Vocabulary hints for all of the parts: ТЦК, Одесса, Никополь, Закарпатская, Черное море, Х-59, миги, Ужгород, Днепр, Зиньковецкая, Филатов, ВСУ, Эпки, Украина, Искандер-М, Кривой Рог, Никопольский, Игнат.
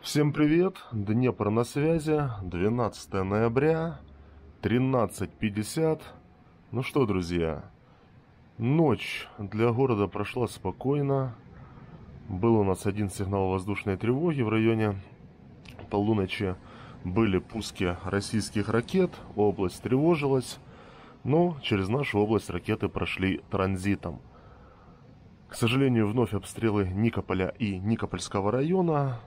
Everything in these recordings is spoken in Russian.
Всем привет, Днепр на связи, 12 ноября, 13:50. Ну что, друзья, ночь для города прошла спокойно. Был у нас один сигнал воздушной тревоги в районе полуночи. Были пуски российских ракет, область тревожилась, но через нашу область ракеты прошли транзитом. К сожалению, вновь обстрелы Никополя и Никопольского района,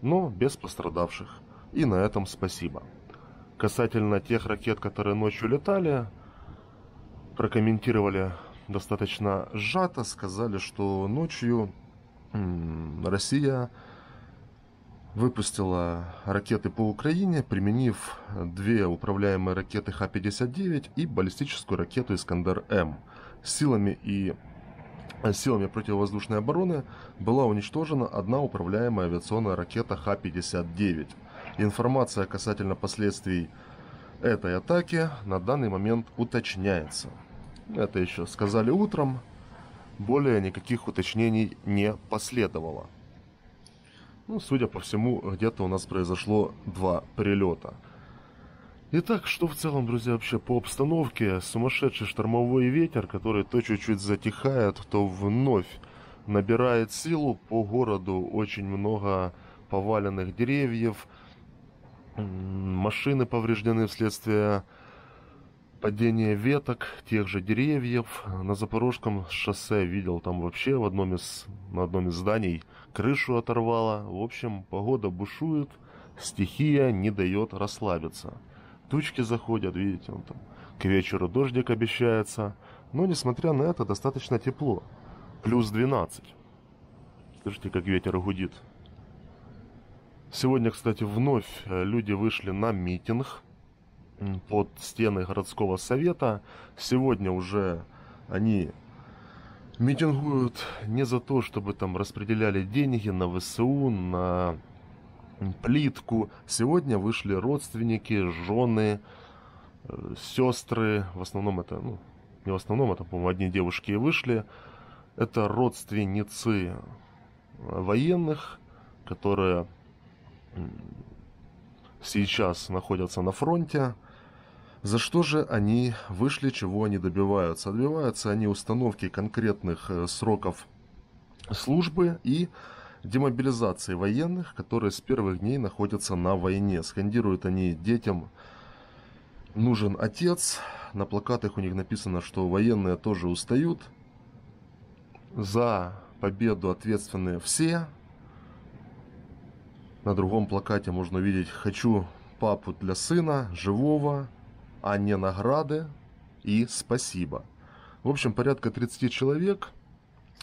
но без пострадавших. И на этом спасибо. Касательно тех ракет, которые ночью летали, прокомментировали достаточно сжато, сказали, что ночью Россия выпустила ракеты по Украине, применив две управляемые ракеты Х-59 и баллистическую ракету «Искандер-М». Силами противовоздушной обороны была уничтожена одна управляемая авиационная ракета Х-59. Информация касательно последствий этой атаки на данный момент уточняется. Это еще сказали утром, более никаких уточнений не последовало. Ну, судя по всему, где-то у нас произошло два прилета. Итак, что в целом, друзья, вообще по обстановке? Сумасшедший штормовой ветер, который то чуть-чуть затихает, то вновь набирает силу. По городу очень много поваленных деревьев, машины повреждены вследствие падения веток тех же деревьев. На Запорожском шоссе видел, там вообще на одном из зданий крышу оторвало. В общем, погода бушует, стихия не дает расслабиться. Тучки заходят, видите, он там к вечеру дождик обещается. Но, несмотря на это, достаточно тепло. Плюс 12. Слышите, как ветер гудит. Сегодня, кстати, вновь люди вышли на митинг под стены городского совета. Сегодня уже они митингуют не за то, чтобы там распределяли деньги на ВСУ, на плитку. Сегодня вышли родственники, жены, сестры. В основном это, ну, не в основном, это, по-моему, одни девушки и вышли. Это родственницы военных, которые сейчас находятся на фронте. За что же они вышли, чего они добиваются? Добиваются они установки конкретных сроков службы и демобилизации военных, которые с первых дней находятся на войне. Скандируют они детям: нужен отец. На плакатах у них написано, что военные тоже устают. За победу ответственны все. На другом плакате можно увидеть: хочу папу для сына, живого, а не награды, и спасибо. В общем, порядка 30 человек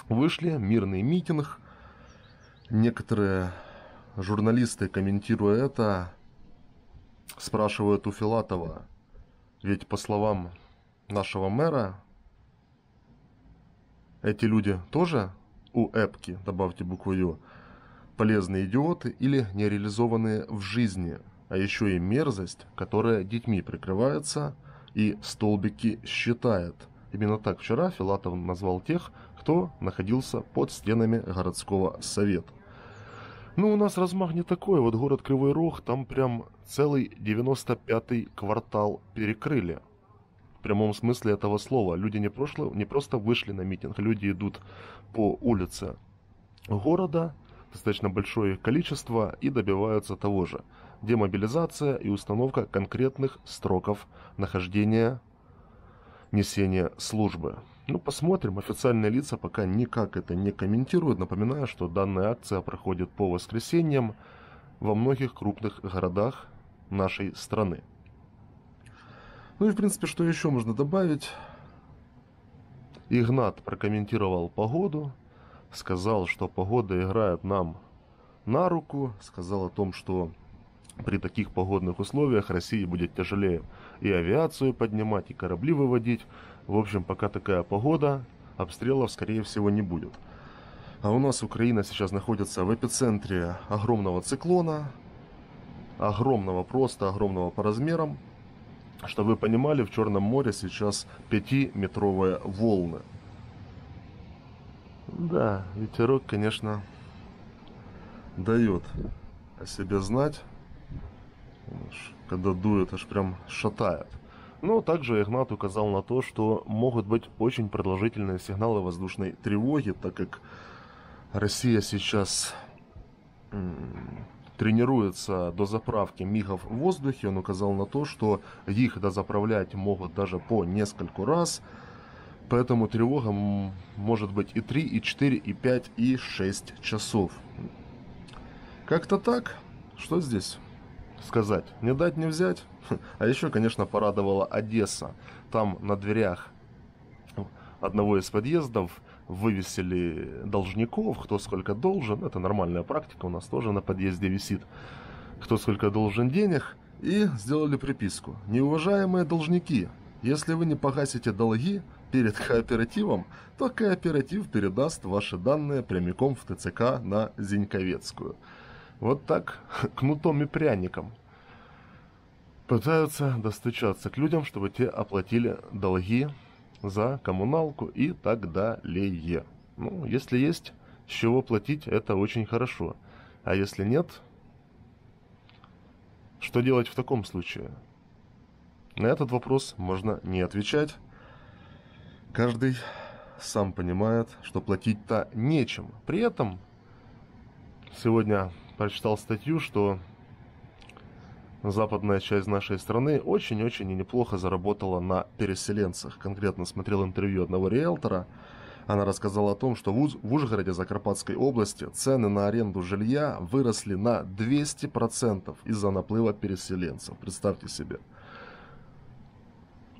вышли, мирный митинг. Некоторые журналисты, комментируя это, спрашивают у Филатова, ведь по словам нашего мэра, эти люди тоже у Эпки, добавьте букву «ю», полезные идиоты или нереализованные в жизни, а еще и мерзость, которая детьми прикрывается и столбики считает. Именно так вчера Филатов назвал тех, кто находился под стенами городского совета. Ну, у нас размах не такой. Вот город Кривой Рог, там прям целый 95-й квартал перекрыли. В прямом смысле этого слова. Люди не просто вышли на митинг, люди идут по улице города, достаточно большое количество, и добиваются того же. Демобилизация и установка конкретных сроков нахождения, несения службы. Ну, посмотрим. Официальные лица пока никак это не комментируют. Напоминаю, что данная акция проходит по воскресеньям во многих крупных городах нашей страны. Ну и, в принципе, что еще можно добавить? Игнат прокомментировал погоду. Сказал, что погода играет нам на руку. Сказал о том, что при таких погодных условиях России будет тяжелее и авиацию поднимать, и корабли выводить. В общем, пока такая погода, обстрелов, скорее всего, не будет. А у нас Украина сейчас находится в эпицентре огромного циклона. Огромного, просто огромного по размерам. Чтобы вы понимали, в Черном море сейчас 5-метровые волны. Да, ветерок, конечно, дает о себе знать. Когда дует, аж прям шатает. Но также Игнат указал на то, что могут быть очень продолжительные сигналы воздушной тревоги, так как Россия сейчас тренируется до заправки мигов в воздухе. Он указал на то, что их дозаправлять могут даже по нескольку раз. Поэтому тревога может быть и 3, и 4, и 5, и 6 часов. Как-то так. Что здесь сказать? Не дать, не взять. А еще, конечно, порадовала Одесса. Там на дверях одного из подъездов вывесили должников, кто сколько должен. Это нормальная практика, у нас тоже на подъезде висит, кто сколько должен денег. И сделали приписку: неуважаемые должники, если вы не погасите долги перед кооперативом, то кооператив передаст ваши данные прямиком в ТЦК на Зиньковецкую. Вот так, кнутом и пряником, пытаются достучаться к людям, чтобы те оплатили долги за коммуналку и так далее. Ну, если есть с чего платить, это очень хорошо. А если нет, что делать в таком случае? На этот вопрос можно не отвечать. Каждый сам понимает, что платить-то нечем. При этом сегодня прочитал статью, что западная часть нашей страны очень-очень неплохо заработала на переселенцах. Конкретно смотрел интервью одного риэлтора. Она рассказала о том, что в Ужгороде, Закарпатской области, цены на аренду жилья выросли на 200% из-за наплыва переселенцев. Представьте себе.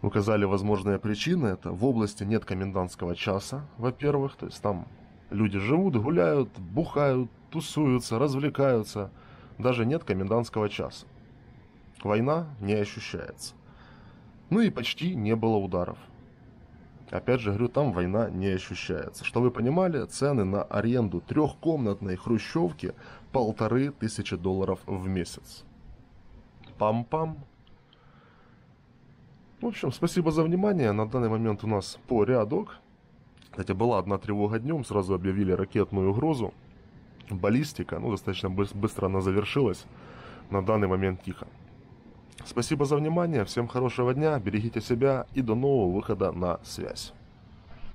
Указали возможные причины. Это в области нет комендантского часа, во-первых. То есть там люди живут, гуляют, бухают, тусуются, развлекаются. Даже нет комендантского часа. Война не ощущается. Ну и почти не было ударов. Опять же, говорю, там война не ощущается. Что вы понимали, цены на аренду трехкомнатной хрущевки $1500 в месяц. Пам-пам. В общем, спасибо за внимание. На данный момент у нас порядок. Кстати, была одна тревога днем, сразу объявили ракетную угрозу. Баллистика, ну, достаточно быстро она завершилась. На данный момент тихо. Спасибо за внимание, всем хорошего дня, берегите себя и до нового выхода на связь.